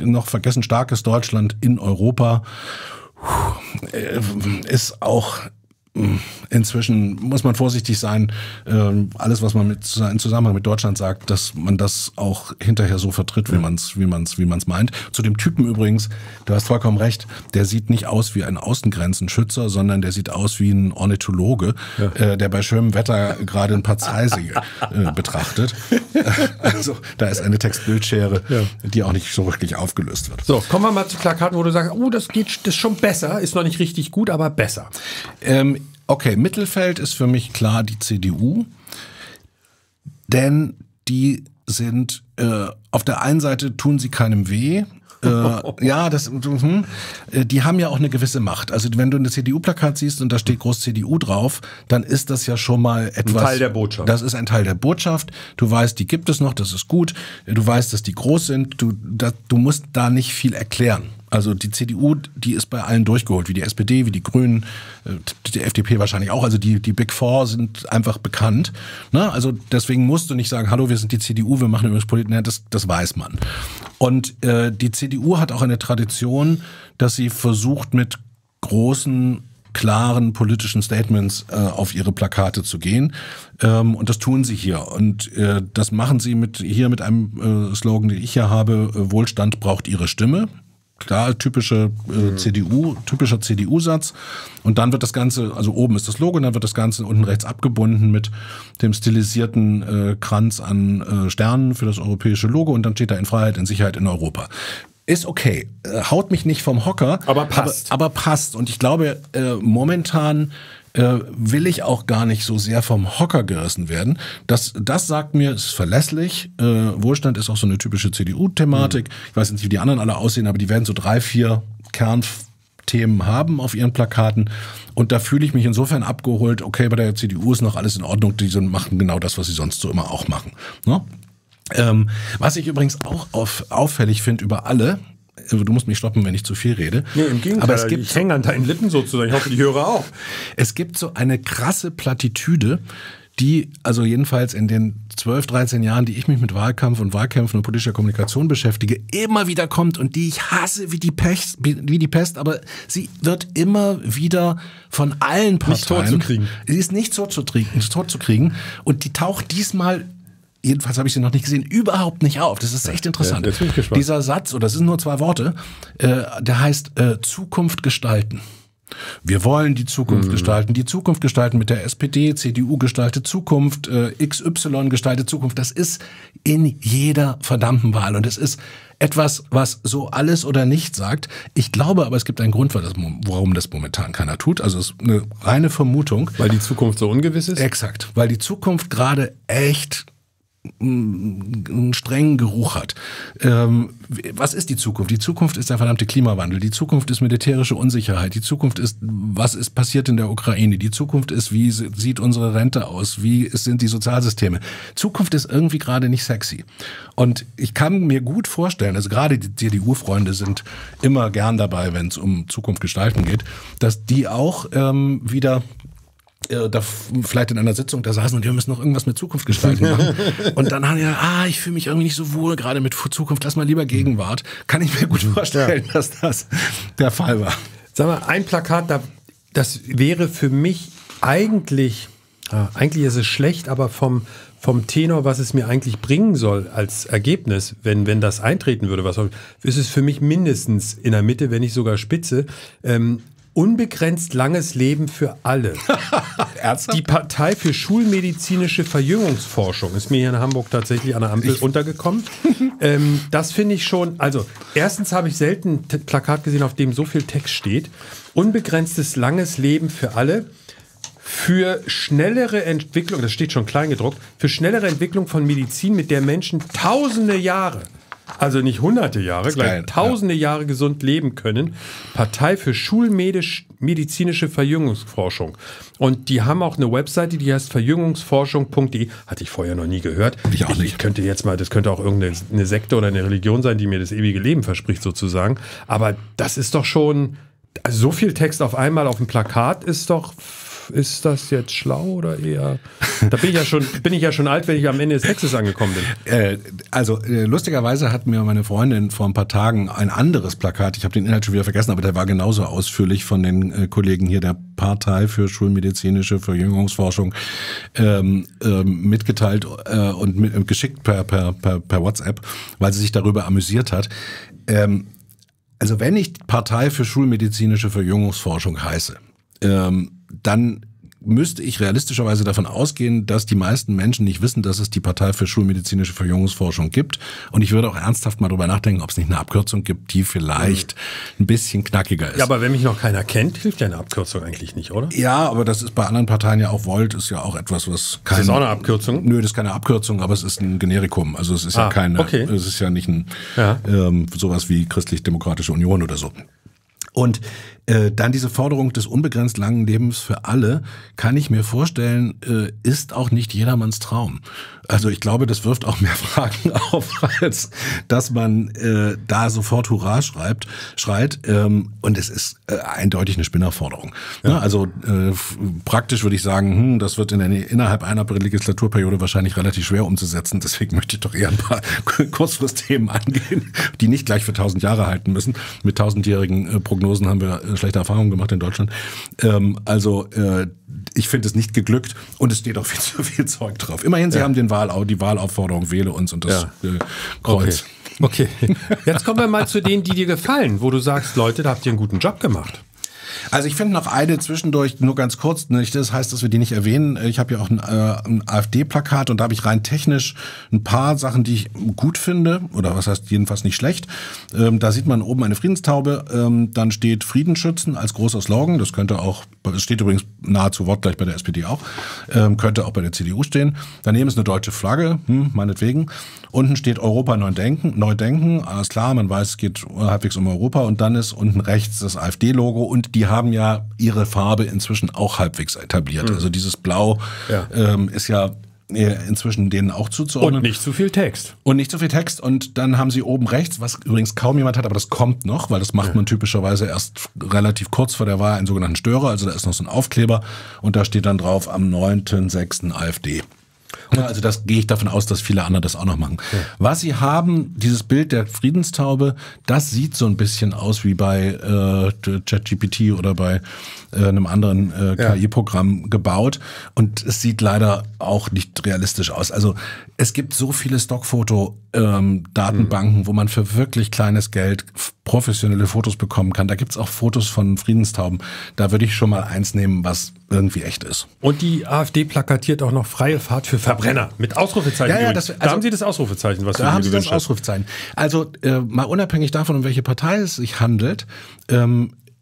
noch vergessen, starkes Deutschland in Europa. Ist auch inzwischen, muss man vorsichtig sein, alles, was man im Zusammenhang mit Deutschland sagt, dass man das auch hinterher so vertritt, wie man's meint. Zu dem Typen übrigens, du hast vollkommen recht, der sieht nicht aus wie ein Außengrenzenschützer, sondern der sieht aus wie ein Ornithologe, der bei schönem Wetter gerade ein paar Zeisige betrachtet. Also da ist eine Textbildschere, die auch nicht so wirklich aufgelöst wird. So, kommen wir mal zu Plakaten, wo du sagst, oh, das ist schon besser, ist noch nicht richtig gut, aber besser. Okay, Mittelfeld ist für mich klar die CDU, denn die sind, auf der einen Seite tun sie keinem weh, die haben ja auch eine gewisse Macht. Also wenn du eine CDU-Plakat siehst und da steht groß CDU drauf, dann ist das ja schon mal etwas. Ein Teil der Botschaft. Das ist ein Teil der Botschaft. Du weißt, die gibt es noch, das ist gut. Du weißt, dass die groß sind. Du musst da nicht viel erklären. Also die CDU, die ist bei allen durchgeholt, wie die SPD, wie die Grünen, die FDP wahrscheinlich auch. Also die Big Four sind einfach bekannt. Na, also deswegen musst du nicht sagen, hallo, wir sind die CDU, wir machen übrigens Politik. Das weiß man. Und die CDU hat auch eine Tradition, dass sie versucht, mit großen, klaren politischen Statements auf ihre Plakate zu gehen. Und das tun sie hier. Und das machen sie mit einem Slogan, den ich hier habe, Wohlstand braucht ihre Stimme. Klar, typischer CDU-Satz. Und dann wird das Ganze, also oben ist das Logo, und dann wird das Ganze unten rechts abgebunden mit dem stilisierten Kranz an Sternen für das europäische Logo. Und dann steht da in Freiheit, in Sicherheit, in Europa. Ist okay. Haut mich nicht vom Hocker. Aber passt. Aber passt. Und ich glaube, momentan will ich auch gar nicht so sehr vom Hocker gerissen werden. Das sagt mir, es ist verlässlich. Wohlstand ist auch so eine typische CDU-Thematik. Ich weiß nicht, wie die anderen alle aussehen, aber die werden so 3, 4 Kernthemen haben auf ihren Plakaten. Und da fühle ich mich insofern abgeholt, okay, bei der CDU ist noch alles in Ordnung, die machen genau das, was sie sonst so immer auch machen. Ne? Was ich übrigens auch auffällig finde über alle, du musst mich stoppen, wenn ich zu viel rede. Nee, im Gegenteil, aber ich hänge an deinen Lippen sozusagen. Ich hoffe, die höre auch. Es gibt so eine krasse Plattitüde, die also jedenfalls in den 12, 13 Jahren, die ich mich mit Wahlkampf und Wahlkämpfen und politischer Kommunikation beschäftige, immer wieder kommt und die ich hasse wie die Pest, aber sie wird immer wieder von allen Parteien nicht totzukriegen. Sie ist nicht totzukriegen und die taucht diesmal, jedenfalls habe ich sie noch nicht gesehen, überhaupt nicht auf. Das ist echt interessant. Jetzt bin ich gespannt. Dieser Satz, oder es sind nur zwei Worte, der heißt Zukunft gestalten. Wir wollen die Zukunft gestalten. Die Zukunft gestalten mit der SPD, CDU gestaltet Zukunft, XY gestaltet Zukunft. Das ist in jeder verdammten Wahl. Und es ist etwas, was so alles oder nichts sagt. Ich glaube aber, es gibt einen Grund, warum das momentan keiner tut. Also es ist eine reine Vermutung. Weil die Zukunft so ungewiss ist? Exakt. Weil die Zukunft gerade echt einen strengen Geruch hat. Was ist die Zukunft? Die Zukunft ist der verdammte Klimawandel. Die Zukunft ist militärische Unsicherheit. Die Zukunft ist, was ist passiert in der Ukraine? Die Zukunft ist, wie sieht unsere Rente aus? Wie sind die Sozialsysteme? Zukunft ist irgendwie gerade nicht sexy. Und ich kann mir gut vorstellen, also gerade die CDU-Freunde sind immer gern dabei, wenn es um Zukunft gestalten geht, dass die auch wieder da vielleicht in einer Sitzung da saßen und wir müssen noch irgendwas mit Zukunft gestalten machen. Und dann haben die gesagt, ich fühle mich irgendwie nicht so wohl gerade mit Zukunft, lass mal lieber Gegenwart. Kann ich mir gut vorstellen, dass das der Fall war. Sag mal, ein Plakat, das wäre für mich eigentlich ist es schlecht, aber vom Tenor, was es mir eigentlich bringen soll als Ergebnis, wenn das eintreten würde, ist es für mich mindestens in der Mitte, wenn nicht sogar Spitze, unbegrenzt langes Leben für alle. Die Partei für schulmedizinische Verjüngungsforschung ist mir hier in Hamburg tatsächlich an der Ampel untergekommen. Das finde ich schon, also erstens habe ich selten ein Plakat gesehen, auf dem so viel Text steht. Unbegrenztes langes Leben für alle. Für schnellere Entwicklung, das steht schon klein gedruckt, für schnellere Entwicklung von Medizin, mit der Menschen tausende Jahre, also nicht hunderte Jahre, gleich tausende Jahre gesund leben können. Partei für schulmedizinische Verjüngungsforschung. Und die haben auch eine Webseite, die heißt verjüngungsforschung.de. Hatte ich vorher noch nie gehört. Ich auch nicht. Ich könnte jetzt mal, das könnte auch irgendeine Sekte oder eine Religion sein, die mir das ewige Leben verspricht sozusagen. Aber das ist doch schon, also so viel Text auf einmal auf dem Plakat ist doch... Ist das jetzt schlau oder eher? Da bin ich ja schon alt, wenn ich am Ende des Textes angekommen bin. Lustigerweise hat mir meine Freundin vor ein paar Tagen ein anderes Plakat, ich habe den Inhalt schon wieder vergessen, aber der war genauso ausführlich von den Kollegen hier der Partei für schulmedizinische Verjüngungsforschung mitgeteilt und geschickt per WhatsApp, weil sie sich darüber amüsiert hat. Also wenn ich Partei für schulmedizinische Verjüngungsforschung heiße, dann müsste ich realistischerweise davon ausgehen, dass die meisten Menschen nicht wissen, dass es die Partei für schulmedizinische Verjüngungsforschung gibt. Und ich würde auch ernsthaft mal drüber nachdenken, ob es nicht eine Abkürzung gibt, die vielleicht ein bisschen knackiger ist. Ja, aber wenn mich noch keiner kennt, hilft ja eine Abkürzung eigentlich nicht, oder? Ja, aber das ist bei anderen Parteien ja auch, Volt ist ja auch etwas, was kein... Das ist auch eine Abkürzung? Nö, das ist keine Abkürzung, aber es ist ein Generikum. Also es ist ja keine, es ist ja nicht ein, sowas wie Christlich-Demokratische Union oder so. Und dann diese Forderung des unbegrenzt langen Lebens für alle, kann ich mir vorstellen, ist auch nicht jedermanns Traum. Also ich glaube, das wirft auch mehr Fragen auf, als dass man da sofort Hurra schreit. Und es ist eindeutig eine Spinnerforderung. Ja. Also praktisch würde ich sagen, das wird innerhalb einer Legislaturperiode wahrscheinlich relativ schwer umzusetzen. Deswegen möchte ich doch eher ein paar Kurzfristthemen angehen, die nicht gleich für 1000 Jahre halten müssen. Mit 1000-jährigen Prognosen haben wir schlechte Erfahrungen gemacht in Deutschland. Ich finde es nicht geglückt und es steht auch viel zu viel Zeug drauf. Immerhin, Sie haben die Wahlaufforderung, wähle uns und das Kreuz. Okay. Jetzt kommen wir mal zu denen, die dir gefallen, wo du sagst, Leute, da habt ihr einen guten Job gemacht. Also ich finde noch eine zwischendurch, nur ganz kurz, das heißt, dass wir die nicht erwähnen. Ich habe ja auch ein AfD-Plakat und da habe ich rein technisch ein paar Sachen, die ich gut finde, oder was heißt jedenfalls nicht schlecht. Da sieht man oben eine Friedenstaube, dann steht Frieden schützen als großer Slogan. Das könnte auch, es steht übrigens nahezu wortgleich bei der SPD auch, könnte auch bei der CDU stehen. Daneben ist eine deutsche Flagge, meinetwegen. Unten steht Europa neu denken. Alles klar, man weiß, es geht halbwegs um Europa. Und dann ist unten rechts das AfD-Logo und die haben ja ihre Farbe inzwischen auch halbwegs etabliert. Also dieses Blau ist ja inzwischen denen auch zuzuordnen. Und nicht zu viel Text. Und nicht zu viel Text. Und dann haben sie oben rechts, was übrigens kaum jemand hat, aber das kommt noch, weil das macht man typischerweise erst relativ kurz vor der Wahl, einen sogenannten Störer. Also da ist noch so ein Aufkleber und da steht dann drauf, am 9.6. AfD. Also das gehe ich davon aus, dass viele andere das auch noch machen. Ja. Was sie haben, dieses Bild der Friedenstaube, das sieht so ein bisschen aus wie bei ChatGPT oder bei einem anderen KI-Programm gebaut. Und es sieht leider auch nicht realistisch aus. Also es gibt so viele Stockfoto-Datenbanken, wo man für wirklich kleines Geld professionelle Fotos bekommen kann. Da gibt es auch Fotos von Friedenstauben. Da würde ich schon mal eins nehmen, was irgendwie echt ist. Und die AfD plakatiert auch noch freie Fahrt für Verbrenner mit Ausrufezeichen. Ja, das, also, da haben Sie das Ausrufezeichen, was da haben Sie das Ausrufezeichen. Also mal unabhängig davon, um welche Partei es sich handelt,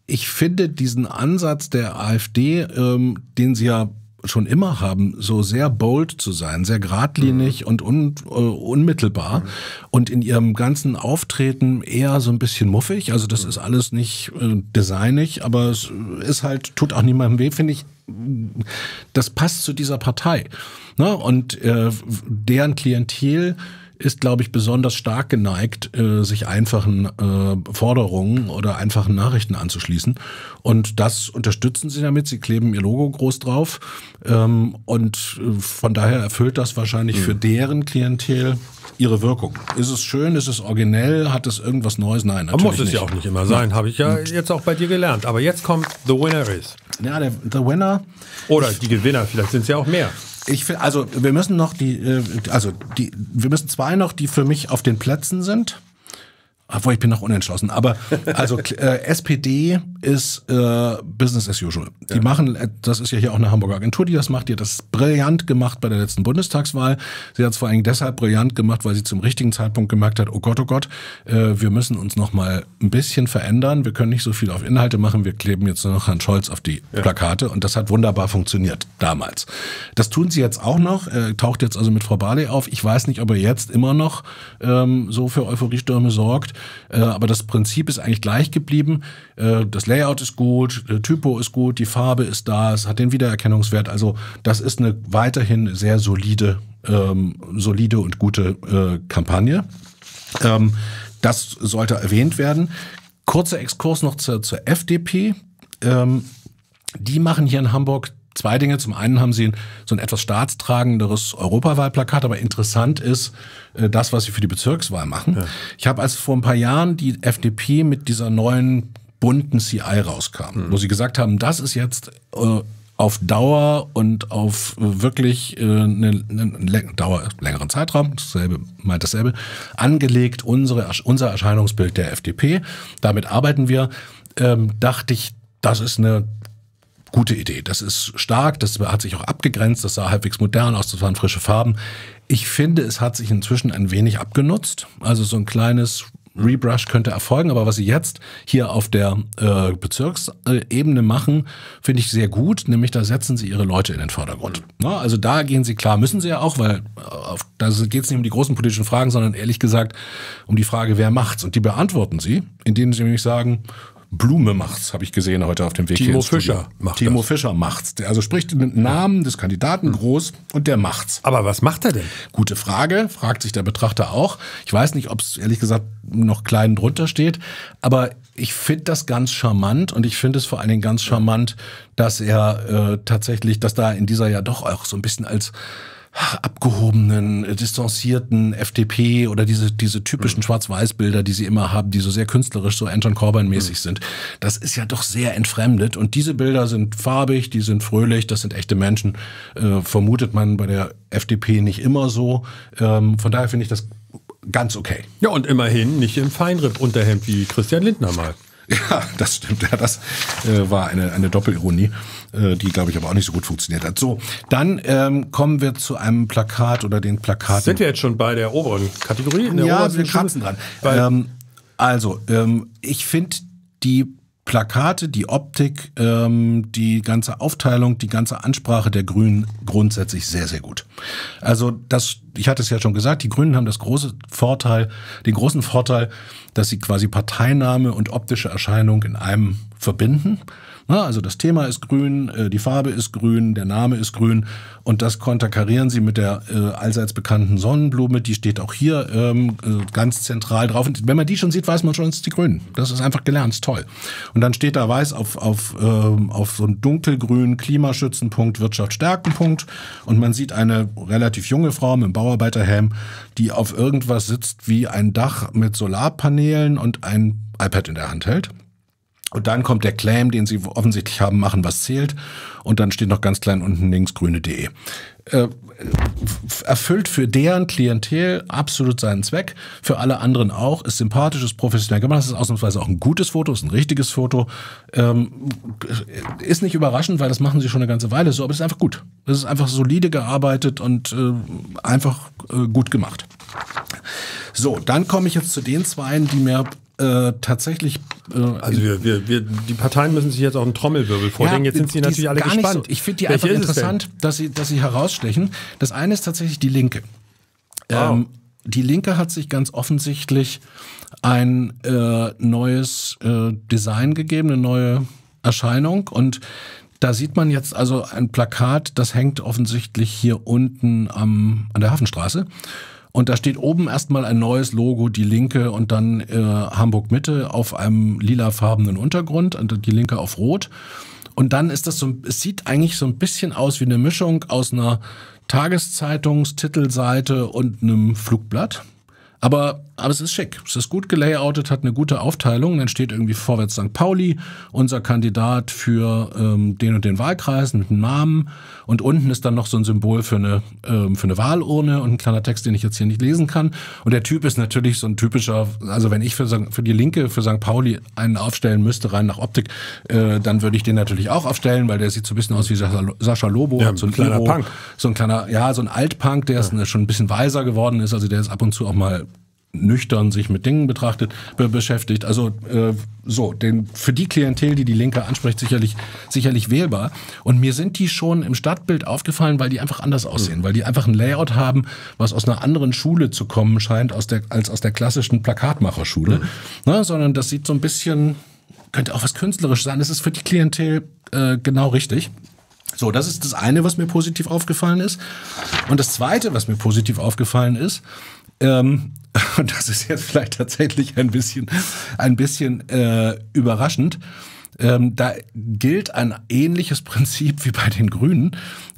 ich finde diesen Ansatz der AfD, den sie ja schon immer haben, so sehr bold zu sein, sehr geradlinig und unmittelbar und in ihrem ganzen Auftreten eher so ein bisschen muffig. Also das ist alles nicht designig, aber es ist halt, tut auch niemandem weh, finde ich. Das passt zu dieser Partei. Ne? Und deren Klientel ist, glaube ich, besonders stark geneigt, sich einfachen Forderungen oder einfachen Nachrichten anzuschließen. Und das unterstützen sie damit. Sie kleben ihr Logo groß drauf. Und von daher erfüllt das wahrscheinlich für deren Klientel ihre Wirkung. Ist es schön? Ist es originell? Hat es irgendwas Neues? Nein, natürlich nicht. Aber muss es ja auch nicht immer sein. Habe ich ja jetzt auch bei dir gelernt. Aber jetzt kommt The Winner is. Ja, der The Winner. Oder die Gewinner. Vielleicht sind es ja auch mehr. Ich finde, also wir müssen noch zwei noch, die für mich auf den Plätzen sind. Obwohl, ich bin noch unentschlossen. Aber also SPD ist Business as usual. Die machen, das ist ja hier auch eine Hamburger Agentur, die das macht. Die hat das brillant gemacht bei der letzten Bundestagswahl. Sie hat es vor allem deshalb brillant gemacht, weil sie zum richtigen Zeitpunkt gemerkt hat, oh Gott, wir müssen uns noch mal ein bisschen verändern. Wir können nicht so viel auf Inhalte machen. Wir kleben jetzt nur noch Herrn Scholz auf die Plakate. Und das hat wunderbar funktioniert damals. Das tun sie jetzt auch noch. Taucht jetzt also mit Frau Barley auf. Ich weiß nicht, ob er jetzt immer noch so für Euphoriestürme sorgt. Aber das Prinzip ist eigentlich gleich geblieben. Das Layout ist gut, der Typo ist gut, die Farbe ist da, es hat den Wiedererkennungswert. Also das ist eine weiterhin sehr solide und gute Kampagne. Das sollte erwähnt werden. Kurzer Exkurs noch zur FDP. Die machen hier in Hamburg zwei Dinge. Zum einen haben sie so ein etwas staatstragenderes Europawahlplakat, aber interessant ist das, was sie für die Bezirkswahl machen. Ja. Ich habe also vor ein paar Jahren die FDP mit dieser neuen bunten CI rauskam, wo sie gesagt haben, das ist jetzt auf Dauer und auf wirklich längeren Zeitraum, dasselbe, angelegt unser Erscheinungsbild der FDP. Damit arbeiten wir. Dachte ich, das ist eine gute Idee. Das ist stark, das hat sich auch abgegrenzt, das sah halbwegs modern aus, das waren frische Farben. Ich finde, es hat sich inzwischen ein wenig abgenutzt. Also so ein kleines Rebrush könnte erfolgen, aber was sie jetzt hier auf der Bezirksebene machen, finde ich sehr gut, nämlich da setzen sie ihre Leute in den Vordergrund. Na, also da gehen sie klar, müssen sie ja auch, weil da geht es nicht um die großen politischen Fragen, sondern ehrlich gesagt um die Frage, wer macht's? Und die beantworten sie, indem sie nämlich sagen, Blume macht's, habe ich gesehen heute auf dem Weg hier. Timo Fischer macht's. Also spricht den Namen des Kandidaten groß und der macht's. Aber was macht er denn? Gute Frage, fragt sich der Betrachter auch. Ich weiß nicht, ob es ehrlich gesagt noch klein drunter steht, aber ich finde das ganz charmant und ich finde es vor allen Dingen ganz charmant, dass er tatsächlich, dass da in dieser ja doch auch so ein bisschen als abgehobenen, distanzierten FDP oder diese typischen Schwarz-Weiß-Bilder, die sie immer haben, die so sehr künstlerisch, so Anton Corbijn-mäßig sind. Das ist ja doch sehr entfremdet. Und diese Bilder sind farbig, die sind fröhlich, das sind echte Menschen. Vermutet man bei der FDP nicht immer so. Von daher finde ich das ganz okay. Ja, und immerhin nicht im Feinripp-Unterhemd wie Christian Lindner mal. Ja, das stimmt. Ja, das war eine Doppelironie, die, glaube ich, aber auch nicht so gut funktioniert hat. So, dann kommen wir zu einem Plakat oder den Plakaten. Sind wir jetzt schon bei der oberen Kategorie? In der oberen wir kratzen dran. Ich finde die Plakate, die Optik, die ganze Aufteilung, die ganze Ansprache der Grünen grundsätzlich sehr, sehr gut. Also das ich hatte es ja schon gesagt, die Grünen haben den großen Vorteil, dass sie quasi Parteiname und optische Erscheinung in einem verbinden. Na, also das Thema ist grün, die Farbe ist grün, der Name ist grün und das konterkarieren sie mit der allseits bekannten Sonnenblume, die steht auch hier ganz zentral drauf. Und wenn man die schon sieht, weiß man schon, es ist die Grünen. Das ist einfach gelernt, toll. Und dann steht da weiß auf so einem dunkelgrün Klimaschützenpunkt, Wirtschaftsstärkenpunkt und man sieht eine relativ junge Frau mit einem Bauarbeiterhelm, die auf irgendwas sitzt wie ein Dach mit Solarpanelen und ein iPad in der Hand hält. Und dann kommt der Claim, den sie offensichtlich haben, machen, was zählt. Und dann steht noch ganz klein unten links grüne.de. Erfüllt für deren Klientel absolut seinen Zweck, für alle anderen auch, ist sympathisch, ist professionell gemacht, das ist ausnahmsweise auch ein gutes Foto, ist ein richtiges Foto, ist nicht überraschend, weil das machen sie schon eine ganze Weile so, aber es ist einfach gut. Es ist einfach solide gearbeitet und einfach gut gemacht. So, dann komme ich jetzt zu den Zweien, die mir tatsächlich... Also die Parteien müssen sich jetzt auch einen Trommelwirbel vorlegen, jetzt sind sie natürlich alle gespannt. So. Ich finde die einfach interessant, dass sie herausstechen. Das eine ist tatsächlich die Linke. Wow. Die Linke hat sich ganz offensichtlich ein neues Design gegeben, eine neue Erscheinung und da sieht man jetzt also ein Plakat, das hängt offensichtlich hier unten an der Hafenstraße. Und da steht oben erstmal ein neues Logo, die Linke und dann Hamburg Mitte auf einem lilafarbenen Untergrund und die Linke auf Rot. Und dann ist das so, es sieht eigentlich so ein bisschen aus wie eine Mischung aus einer Tageszeitungstitelseite und einem Flugblatt. Aber es ist schick. Es ist gut gelayoutet, hat eine gute Aufteilung. Dann steht irgendwie vorwärts St. Pauli, unser Kandidat für den und den Wahlkreis mit einem Namen. Und unten ist dann noch so ein Symbol für eine Wahlurne und ein kleiner Text, den ich jetzt hier nicht lesen kann. Und der Typ ist natürlich so ein typischer, also wenn ich für die Linke, für St. Pauli einen aufstellen müsste, rein nach Optik, dann würde ich den natürlich auch aufstellen, weil der sieht so ein bisschen aus wie Sascha Lobo. Ja, so ein kleiner Hero, Punk. So ein kleiner, ja, so ein Altpunk, der ist schon ein bisschen weiser geworden ist. Also der ist ab und zu auch mal nüchtern sich mit Dingen beschäftigt. Also für die Klientel, die die Linke anspricht, sicherlich wählbar. Und mir sind die schon im Stadtbild aufgefallen, weil die einfach anders aussehen, weil die einfach ein Layout haben, was aus einer anderen Schule zu kommen scheint als aus der klassischen Plakatmacherschule. Na, sondern das sieht so ein bisschen, könnte auch was künstlerisch sein. Das ist für die Klientel genau richtig. So, das ist das eine, was mir positiv aufgefallen ist. Und das zweite, was mir positiv aufgefallen ist, und das ist jetzt vielleicht tatsächlich ein bisschen überraschend. Da gilt ein ähnliches Prinzip wie bei den Grünen.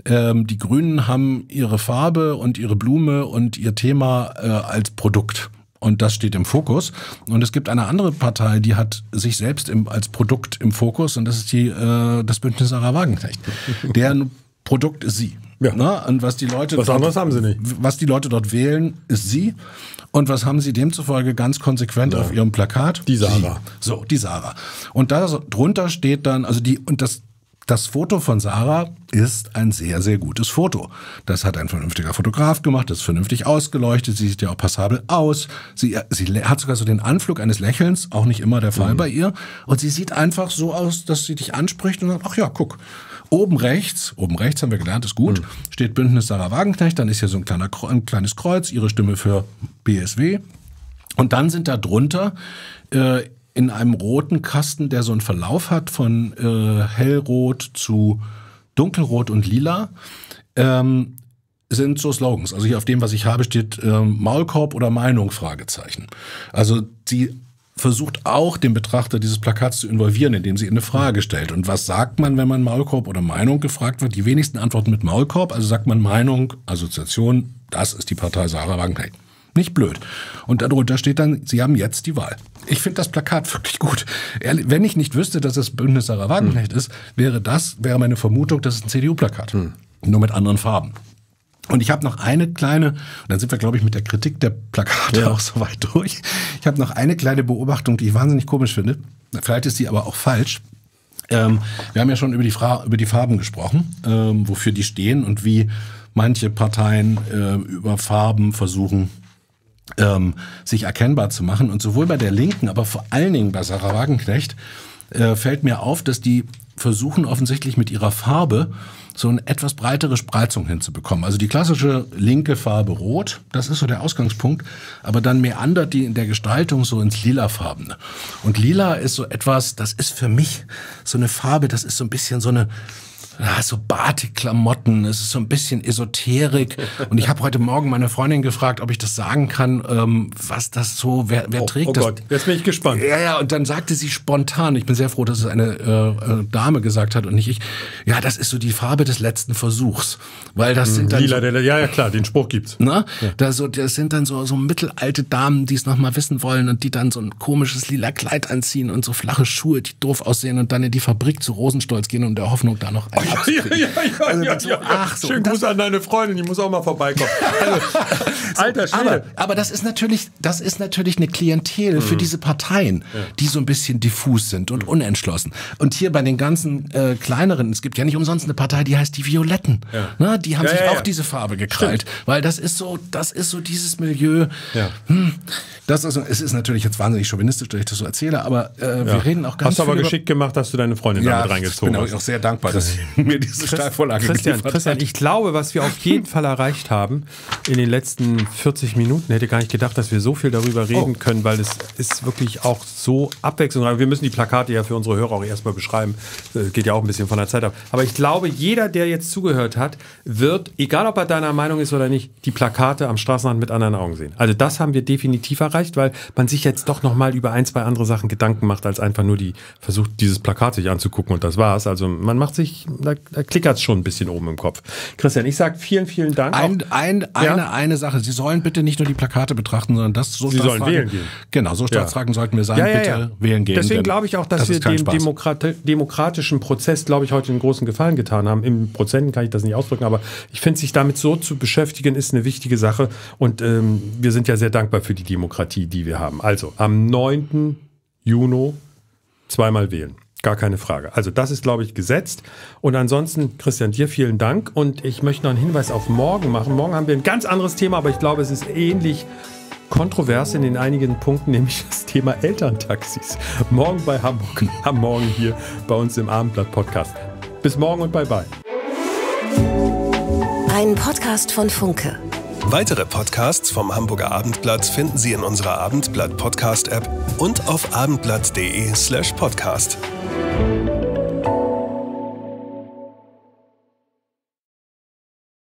Die Grünen haben ihre Farbe und ihre Blume und ihr Thema als Produkt. Und das steht im Fokus. Und es gibt eine andere Partei, die hat sich selbst als Produkt im Fokus. Und das ist das Bündnis Sahra Wagenknecht. Deren Produkt ist sie. Ja. Na, und was die Leute dort wählen, ist sie. Und was haben sie demzufolge ganz konsequent auf ihrem Plakat? Die Sahra. So, die Sahra. Und da drunter steht dann, das Foto von Sahra ist ein sehr, sehr gutes Foto. Das hat ein vernünftiger Fotograf gemacht, das ist vernünftig ausgeleuchtet, sie sieht ja auch passabel aus. Sie hat sogar so den Anflug eines Lächelns, auch nicht immer der Fall bei ihr. Und sie sieht einfach so aus, dass sie dich anspricht und sagt, ach ja, guck. Oben rechts haben wir gelernt, ist gut, steht Bündnis Sahra Wagenknecht, dann ist hier so ein kleines Kreuz, ihre Stimme für BSW. Und dann sind da drunter in einem roten Kasten, der so einen Verlauf hat von hellrot zu dunkelrot und lila, sind so Slogans. Also hier auf dem, was ich habe, steht Maulkorb oder Meinung? Fragezeichen. Also die versucht auch den Betrachter dieses Plakats zu involvieren, indem sie eine Frage stellt. Und was sagt man, wenn man Maulkorb oder Meinung gefragt wird? Die wenigsten antworten mit Maulkorb, also sagt man Meinung, Assoziation, das ist die Partei Sahra Wagenknecht. Nicht blöd. Und darunter steht dann, sie haben jetzt die Wahl. Ich finde das Plakat wirklich gut. Ehrlich, wenn ich nicht wüsste, dass das Bündnis Sahra Wagenknecht ist, wäre meine Vermutung, das ist ein CDU-Plakat. Nur mit anderen Farben. Und ich habe noch eine kleine, und dann sind wir, glaube ich, mit der Kritik der Plakate auch soweit durch. Ich habe noch eine kleine Beobachtung, die ich wahnsinnig komisch finde. Vielleicht ist sie aber auch falsch. Wir haben ja schon über die Farben gesprochen, wofür die stehen und wie manche Parteien über Farben versuchen, sich erkennbar zu machen. Und sowohl bei der Linken, aber vor allen Dingen bei Sahra Wagenknecht, fällt mir auf, dass die versuchen offensichtlich mit ihrer Farbe so eine etwas breitere Spreizung hinzubekommen. Also die klassische linke Farbe Rot, das ist so der Ausgangspunkt, aber dann meandert die in der Gestaltung so ins Lilafarbene. Und Lila ist so etwas, das ist für mich so eine Farbe, das ist so ein bisschen so eine, so Batik-Klamotten, es ist so ein bisschen Esoterik. Und ich habe heute Morgen meine Freundin gefragt, ob ich das sagen kann, was das so, wer trägt das? Oh Gott, jetzt bin ich gespannt. Ja, und dann sagte sie spontan, ich bin sehr froh, dass es eine Dame gesagt hat und nicht ich, ja, das ist so die Farbe des letzten Versuchs. Weil das sind dann Lila, so, ja, klar, den Spruch gibt's. Ne? Ja. Das sind dann so mittelalte Damen, die es nochmal wissen wollen und die dann so ein komisches lila Kleid anziehen und so flache Schuhe, die doof aussehen und dann in die Fabrik zu Rosenstolz gehen, um der Hoffnung da noch ein. Ja. Schönen Gruß an deine Freundin, die muss auch mal vorbeikommen. Also, alter Schwede. Aber das ist natürlich eine Klientel für diese Parteien, die so ein bisschen diffus sind und unentschlossen. Und hier bei den ganzen kleineren, es gibt ja nicht umsonst eine Partei, die heißt Die Violetten. Ja. Na, die haben sich auch diese Farbe gekrallt. Stimmt. Weil das ist so dieses Milieu. Ja. Es ist natürlich jetzt wahnsinnig chauvinistisch, dass ich das so erzähle, aber wir reden auch ganz viel. Hast du aber geschickt gemacht, dass du deine Freundin damit reingezogen hast. Ich bin auch sehr dankbar, dass sie mir diese Steilvorlage geliefert hat. Christian, ich glaube, was wir auf jeden Fall erreicht haben in den letzten 40 Minuten, hätte gar nicht gedacht, dass wir so viel darüber reden können, weil es ist wirklich auch so abwechslungsreich. Wir müssen die Plakate ja für unsere Hörer auch erstmal beschreiben. Geht ja auch ein bisschen von der Zeit ab. Aber ich glaube, jeder, der jetzt zugehört hat, wird, egal ob er deiner Meinung ist oder nicht, die Plakate am Straßenrand mit anderen Augen sehen. Also das haben wir definitiv erreicht, weil man sich jetzt doch nochmal über ein, zwei andere Sachen Gedanken macht, als einfach nur versucht, dieses Plakat sich anzugucken und das war's. Also man macht sich, da klickert es schon ein bisschen oben im Kopf. Christian, ich sage vielen, vielen Dank. Eine Sache, Sie sollen bitte nicht nur die Plakate betrachten, sondern Sie sollen wählen gehen. Genau, so Staatsfragen sollten wir sein, bitte wählen gehen. Deswegen glaube ich auch, dass wir dem demokratischen Prozess, glaube ich, heute einen großen Gefallen getan haben. Im Prozenten kann ich das nicht ausdrücken, aber ich finde, sich damit so zu beschäftigen, ist eine wichtige Sache. Und wir sind ja sehr dankbar für die Demokratie, die wir haben. Also, am 9. Juni zweimal wählen. Gar keine Frage. Also das ist, glaube ich, gesetzt. Und ansonsten, Christian, dir vielen Dank. Und ich möchte noch einen Hinweis auf morgen machen. Morgen haben wir ein ganz anderes Thema, aber ich glaube, es ist ähnlich kontrovers in einigen Punkten, nämlich das Thema Elterntaxis. Morgen bei Hamburg, am Morgen hier bei uns im Abendblatt-Podcast. Bis morgen und bye-bye. Ein Podcast von Funke. Weitere Podcasts vom Hamburger Abendblatt finden Sie in unserer Abendblatt-Podcast-App und auf abendblatt.de/podcast.